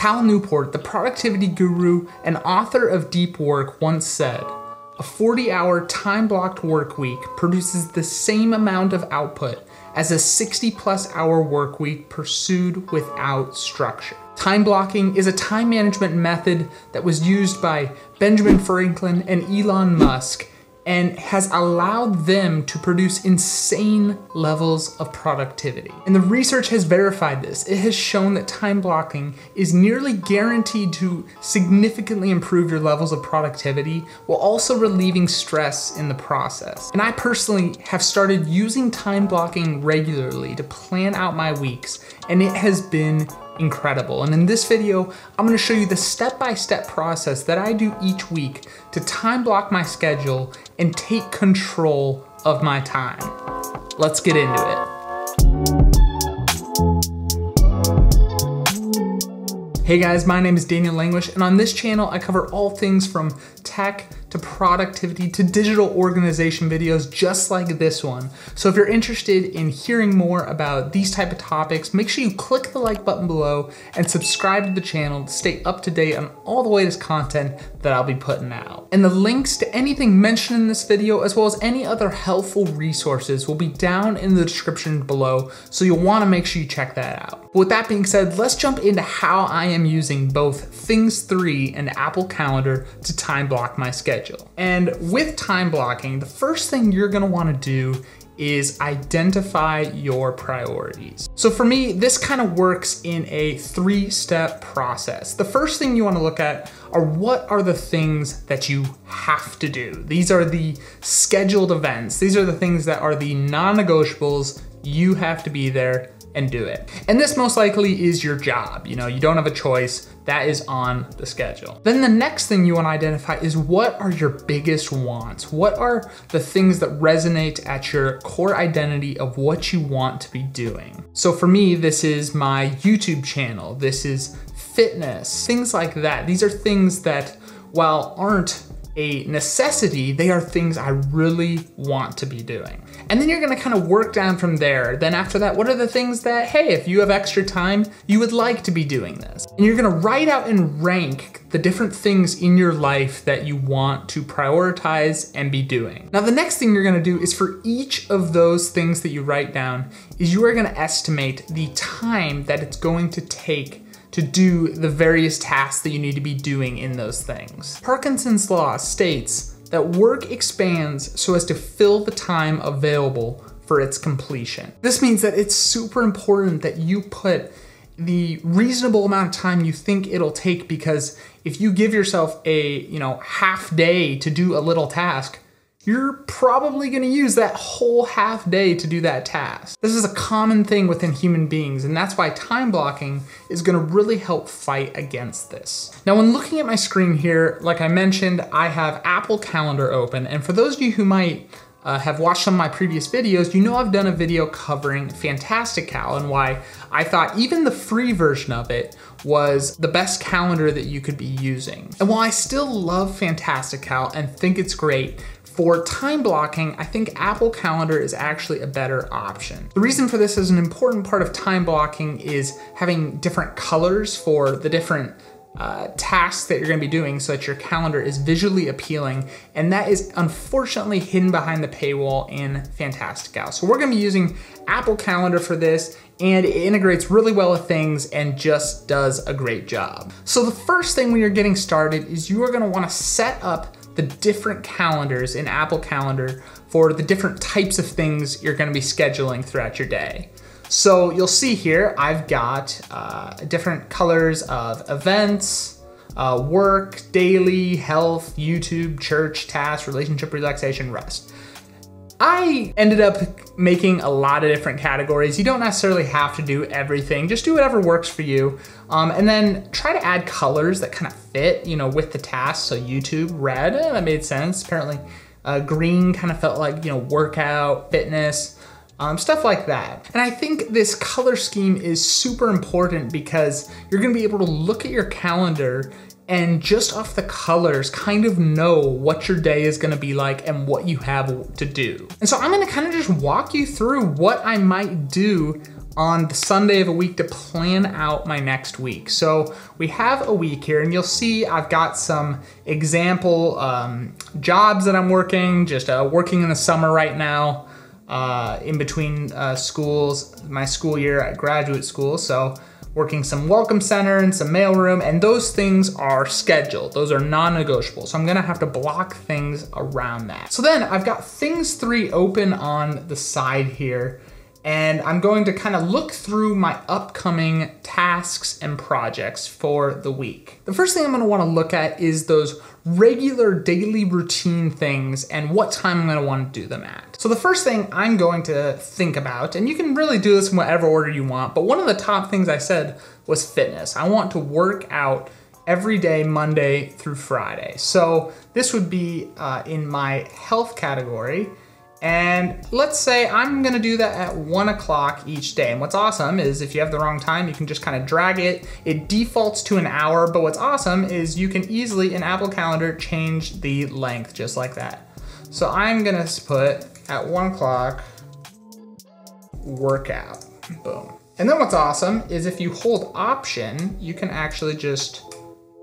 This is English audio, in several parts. Cal Newport, the productivity guru and author of Deep Work, once said, "A 40-hour time-blocked work week produces the same amount of output as a 60-plus hour work week pursued without structure." Time blocking is a time management method that was used by Benjamin Franklin and Elon Musk and has allowed them to produce insane levels of productivity. And the research has verified this. It has shown that time blocking is nearly guaranteed to significantly improve your levels of productivity while also relieving stress in the process. And I personally have started using time blocking regularly to plan out my weeks, and it has been incredible. And in this video, I'm going to show you the step-by-step process that I do each week to time block my schedule and take control of my time. Let's get into it. Hey guys, my name is Daniel Langewisch, and on this channel, I cover all things from tech to productivity to digital organization videos just like this one. So if you're interested in hearing more about these type of topics, make sure you click the like button below and subscribe to the channel to stay up to date on all the latest content that I'll be putting out. And the links to anything mentioned in this video, as well as any other helpful resources, will be down in the description below, so you'll wanna make sure you check that out. But with that being said, let's jump into how I am using both Things 3 and Apple Calendar to time block my schedule. And with time blocking, the first thing you're gonna wanna do is identify your priorities. So for me, this kind of works in a three-step process. The first thing you wanna look at are what are the things that you have to do. These are the scheduled events. These are the things that are the non-negotiables. You have to be there and do it. And this most likely is your job. You know, you don't have a choice. That is on the schedule. Then the next thing you want to identify is what are your biggest wants? What are the things that resonate at your core identity of what you want to be doing? So for me, this is my YouTube channel. This is fitness, things like that. These are things that, while aren't a necessity, they are things I really want to be doing. And then you're gonna kind of work down from there. Then after that, what are the things that, hey, if you have extra time, you would like to be doing this? And you're gonna write out and rank the different things in your life that you want to prioritize and be doing. Now, the next thing you're gonna do is for each of those things that you write down is you are gonna estimate the time that it's going to take to do the various tasks that you need to be doing in those things. Parkinson's Law states that work expands so as to fill the time available for its completion. This means that it's super important that you put the reasonable amount of time you think it'll take, because if you give yourself a, you know, half day to do a little task, you're probably gonna use that whole half day to do that task. This is a common thing within human beings, and that's why time blocking is gonna really help fight against this. Now, when looking at my screen here, like I mentioned, I have Apple Calendar open, and for those of you who might have watched some of my previous videos, you know I've done a video covering Fantastical and why I thought even the free version of it was the best calendar that you could be using. And while I still love Fantastical and think it's great, for time blocking, I think Apple Calendar is actually a better option. The reason for this is an important part of time blocking is having different colors for the different tasks that you're gonna be doing so that your calendar is visually appealing, and that is unfortunately hidden behind the paywall in Fantastical. So we're gonna be using Apple Calendar for this, and it integrates really well with Things and just does a great job. So the first thing when you're getting started is you are gonna wanna set up the different calendars in Apple Calendar for the different types of things you're gonna be scheduling throughout your day. So you'll see here, I've got different colors of events, work, daily, health, YouTube, church, tasks, relationship, relaxation, rest. I ended up making a lot of different categories. You don't necessarily have to do everything. Just do whatever works for you. And then try to add colors that kind of fit, you know, with the task. So YouTube, red, that made sense. Apparently green kind of felt like, you know, workout, fitness, stuff like that. And I think this color scheme is super important because you're gonna be able to look at your calendar and just off the colors, kind of know what your day is gonna be like and what you have to do. And so I'm gonna kind of just walk you through what I might do on the Sunday of a week to plan out my next week. So we have a week here, and you'll see I've got some example jobs that I'm working, just working in the summer right now, in between schools, my school year at graduate school. So working some welcome center and some mailroom, and those things are scheduled. Those are non-negotiable. So I'm gonna have to block things around that. So then I've got Things 3 open on the side here, and I'm going to kind of look through my upcoming tasks and projects for the week. The first thing I'm gonna wanna look at is those regular daily routine things and what time I'm gonna wanna do them at. So the first thing I'm going to think about, and you can really do this in whatever order you want, but one of the top things I said was fitness. I want to work out every day, Monday through Friday. So this would be in my health category. And let's say I'm gonna do that at 1 o'clock each day. And what's awesome is if you have the wrong time, you can just kind of drag it. It defaults to an hour, but what's awesome is you can easily in Apple Calendar change the length just like that. So I'm gonna put at 1 o'clock workout, boom. And then what's awesome is if you hold option, you can actually just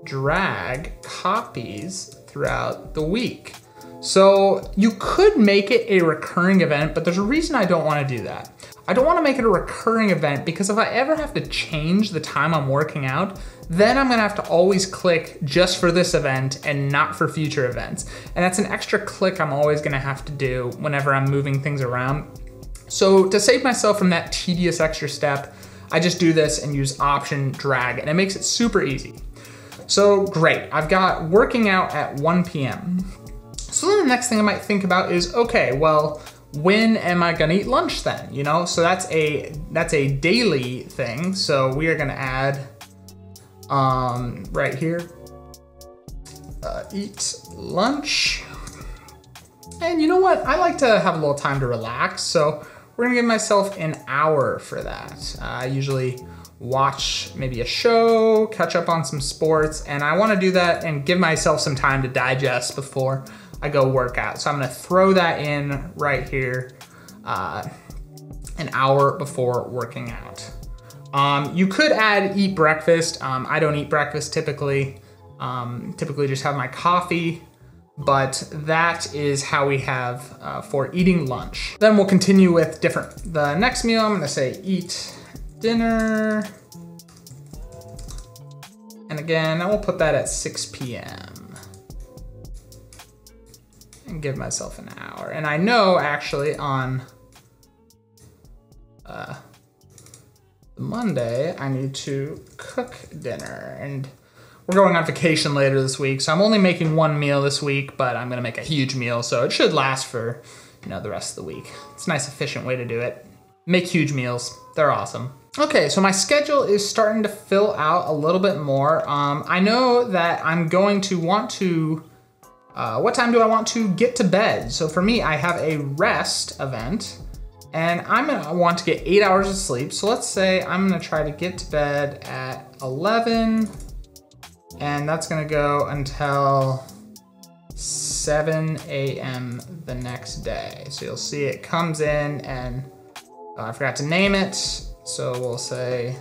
drag copies throughout the week. So you could make it a recurring event, but there's a reason I don't want to do that. I don't want to make it a recurring event because if I ever have to change the time I'm working out, then I'm going to have to always click just for this event and not for future events. And that's an extra click I'm always going to have to do whenever I'm moving things around. So to save myself from that tedious extra step, I just do this and use option drag, and it makes it super easy. So great. I've got working out at 1 p.m. So then the next thing I might think about is, okay, well, when am I gonna eat lunch then? You know, so that's a daily thing. So we are gonna add right here, eat lunch. And you know what? I like to have a little time to relax. So we're gonna give myself an hour for that. I usually watch maybe a show, catch up on some sports, and I wanna do that and give myself some time to digest before I go work out. So I'm gonna throw that in right here, an hour before working out. You could add eat breakfast. I don't eat breakfast typically. Typically just have my coffee, but that is how we have for eating lunch. Then we'll continue with the next meal. I'm gonna say eat dinner. And again, I will put that at 6 p.m. and give myself an hour. And I know actually on Monday, I need to cook dinner, and we're going on vacation later this week. So I'm only making one meal this week, but I'm gonna make a huge meal. So it should last for, you know, the rest of the week. It's a nice efficient way to do it. Make huge meals, they're awesome. Okay, so my schedule is starting to fill out a little bit more. I know that I'm going to want to what time do I want to get to bed? So for me, I have a rest event, and I'm gonna want to get 8 hours of sleep. So let's say I'm gonna try to get to bed at 11, and that's gonna go until 7 a.m. the next day. So you'll see it comes in, and I forgot to name it. So we'll say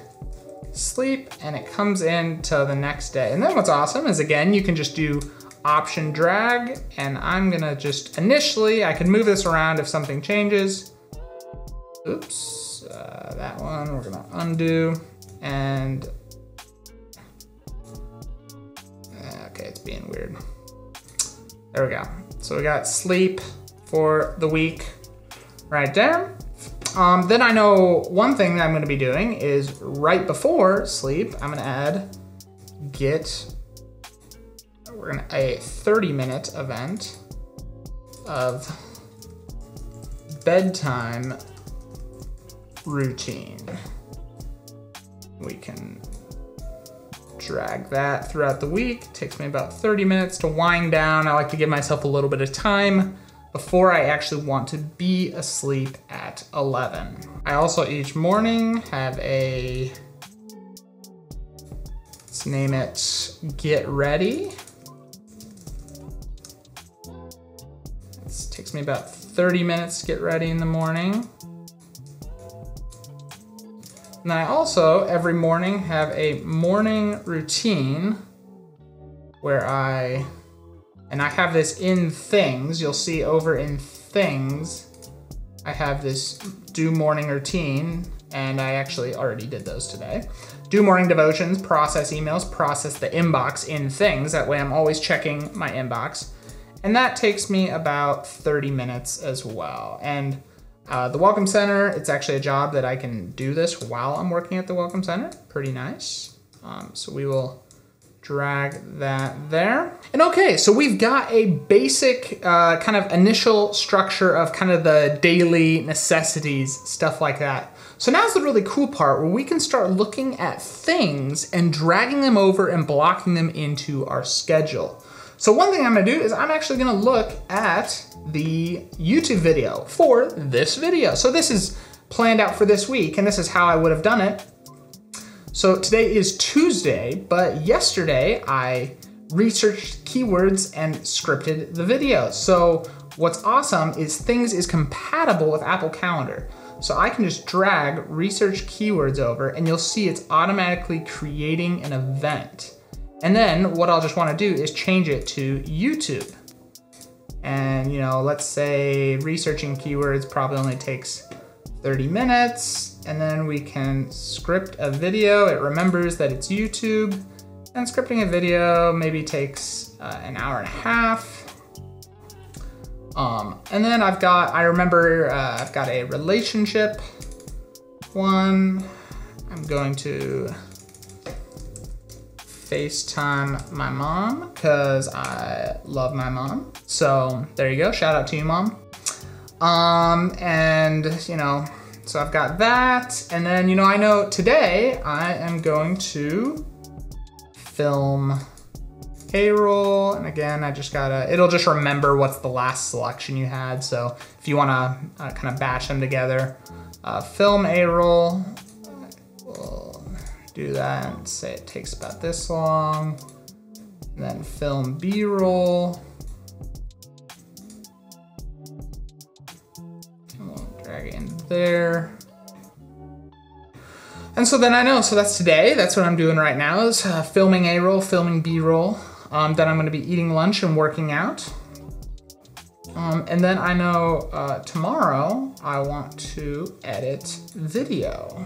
sleep, and it comes in till the next day. And then what's awesome is, again, you can just do option drag, and I'm gonna just initially, I can move this around if something changes. Oops, that one we're gonna undo, and okay, it's being weird. There we go. So we got sleep for the week right there. Then I know one thing that I'm gonna be doing is right before sleep, I'm gonna add we're in a 30-minute event of bedtime routine. We can drag that throughout the week. It takes me about 30 minutes to wind down. I like to give myself a little bit of time before I actually want to be asleep at 11. I also each morning have a, let's name it, get ready. Takes me about 30 minutes to get ready in the morning. And I also, every morning, have a morning routine where I have this in Things. You'll see over in Things, I have this do morning routine, and I actually already did those today. Do morning devotions, process emails, process the inbox in Things. That way I'm always checking my inbox. And that takes me about 30 minutes as well. And the Welcome Center, it's actually a job that I can do this while I'm working at the Welcome Center. Pretty nice. So we will drag that there. And okay, so we've got a basic kind of initial structure of kind of the daily necessities, stuff like that. So now's the really cool part where we can start looking at things and dragging them over and blocking them into our schedule. So one thing I'm gonna do is I'm actually gonna look at the YouTube video for this video. So this is planned out for this week, and this is how I would have done it. So today is Tuesday, but yesterday I researched keywords and scripted the video. So what's awesome is Things is compatible with Apple Calendar. So I can just drag research keywords over and you'll see it's automatically creating an event. And then what I'll just want to do is change it to YouTube. And you know, let's say researching keywords probably only takes 30 minutes. And then we can script a video. It remembers that it's YouTube. And scripting a video maybe takes an hour and a half. And then I've got, I remember I've got a relationship one. I'm going to FaceTime my mom because I love my mom. So there you go, shout out to you, mom. And you know, so I've got that. And then, you know, I know today I am going to film payroll, and again, I just gotta, it'll just remember what's the last selection you had. So if you wanna kind of batch them together, film payroll, we'll do that and say it takes about this long. And then film B-roll. And we'll drag it in there. And so then I know, so that's today. That's what I'm doing right now is filming A-roll, filming B-roll. Then I'm gonna be eating lunch and working out. And then I know tomorrow I want to edit video.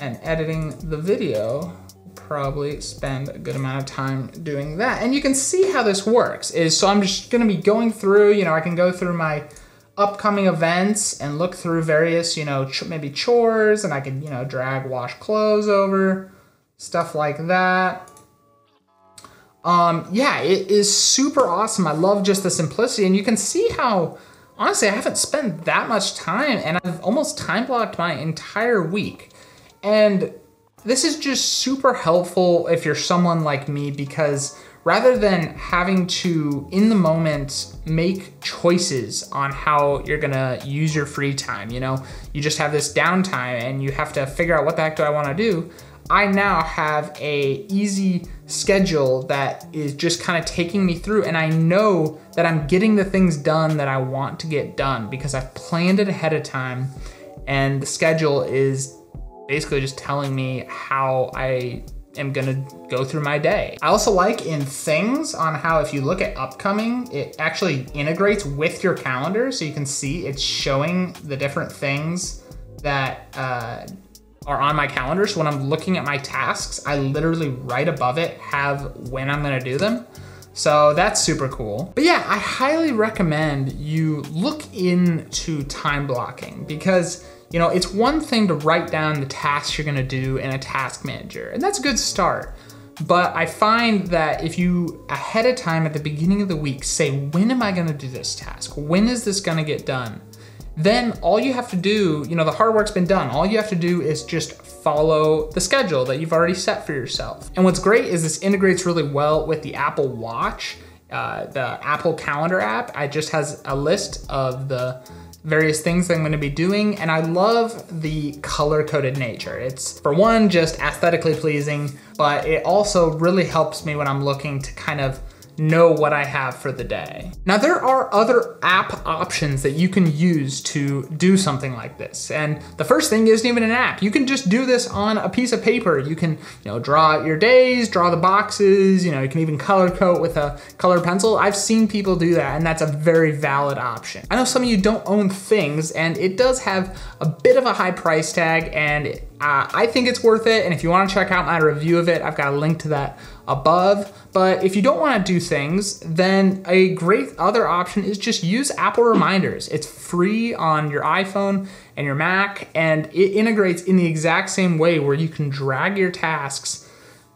And editing the video, probably spend a good amount of time doing that. And you can see how this works is, so I'm just gonna be going through, you know, I can go through my upcoming events and look through various, you know, maybe chores, and I could, you know, drag wash clothes over, stuff like that. Yeah, it is super awesome. I love just the simplicity, and you can see how, honestly, I haven't spent that much time and I've almost time blocked my entire week. And this is just super helpful if you're someone like me, because rather than having to, in the moment, make choices on how you're gonna use your free time, you know, you just have this downtime and you have to figure out what the heck do I wanna do. I now have a easy schedule that is just kind of taking me through, and I know that I'm getting the things done that I want to get done because I've planned it ahead of time, and the schedule is basically just telling me how I am gonna go through my day. I also like in Things on how if you look at upcoming, it actually integrates with your calendar. So you can see it's showing the different things that are on my calendar. So when I'm looking at my tasks, I literally right above it have when I'm gonna do them. So that's super cool. But yeah, I highly recommend you look into time blocking, because you know, it's one thing to write down the tasks you're gonna do in a task manager, and that's a good start. But I find that if you, ahead of time at the beginning of the week, say, when am I gonna do this task? When is this gonna get done? Then all you have to do, you know, the hard work's been done. All you have to do is just follow the schedule that you've already set for yourself. And what's great is this integrates really well with the Apple Watch, the Apple Calendar app. It just has a list of the various things that I'm gonna be doing. And I love the color-coded nature. It's, for one, just aesthetically pleasing, but it also really helps me when I'm looking to kind of know what I have for the day. Now there are other app options that you can use to do something like this. And the first thing isn't even an app. You can just do this on a piece of paper. You can, draw out your days, draw the boxes, you can even color code with a colored pencil. I've seen people do that, and that's a very valid option. I know some of you don't own Things, and it does have a bit of a high price tag, and I think it's worth it. And if you want to check out my review of it, I've got a link to that above. But if you don't want to do Things, then a great other option is just use Apple Reminders. It's free on your iPhone and your Mac, and it integrates in the exact same way where you can drag your tasks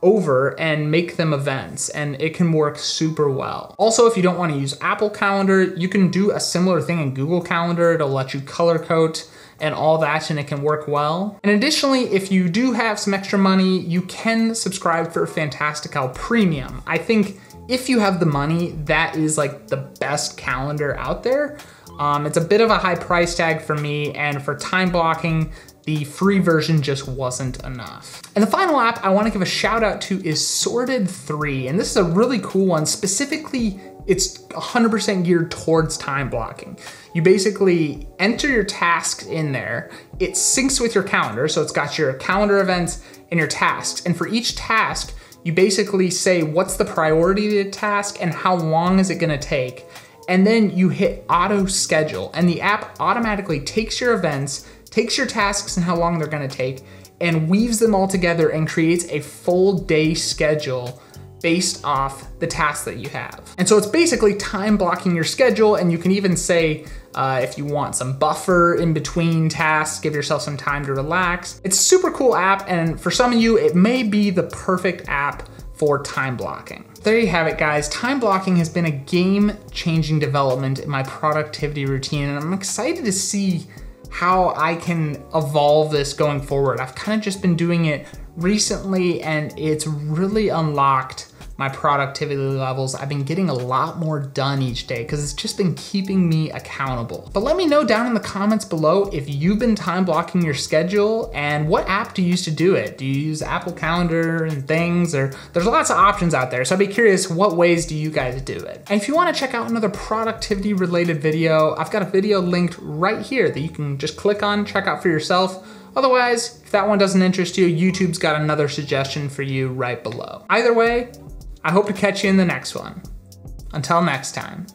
over and make them events, and it can work super well. Also, if you don't want to use Apple Calendar, you can do a similar thing in Google Calendar. It'll let you color code and all that, and it can work well. And additionally, if you do have some extra money, you can subscribe for Fantastical Premium. I think if you have the money, that is like the best calendar out there. It's a bit of a high price tag for me, and for time blocking, the free version just wasn't enough. And the final app I wanna give a shout out to is Sorted 3. And this is a really cool one. Specifically, it's 100% geared towards time blocking. You basically enter your tasks in there. It syncs with your calendar. So it's got your calendar events and your tasks. And for each task, you basically say, what's the priority of the task and how long is it gonna take? And then you hit auto schedule, and the app automatically takes your events, takes your tasks and how long they're gonna take, and weaves them all together and creates a full day schedule based off the tasks that you have. And so it's basically time blocking your schedule, and you can even say if you want some buffer in between tasks, give yourself some time to relax. It's a super cool app, and for some of you, it may be the perfect app for time blocking. There you have it, guys. Time blocking has been a game-changing development in my productivity routine, and I'm excited to see how I can evolve this going forward. I've kind of just been doing it recently, and it's really unlocked my productivity levels. I've been getting a lot more done each day because it's just been keeping me accountable. But let me know down in the comments below if you've been time blocking your schedule and what app do you use to do it? Do you use Apple Calendar and Things? Or there's lots of options out there. So I'd be curious, what ways do you guys do it? And if you wanna check out another productivity related video, I've got a video linked right here that you can just click on, check out for yourself. Otherwise, if that one doesn't interest you, YouTube's got another suggestion for you right below. Either way, I hope to catch you in the next one. Until next time.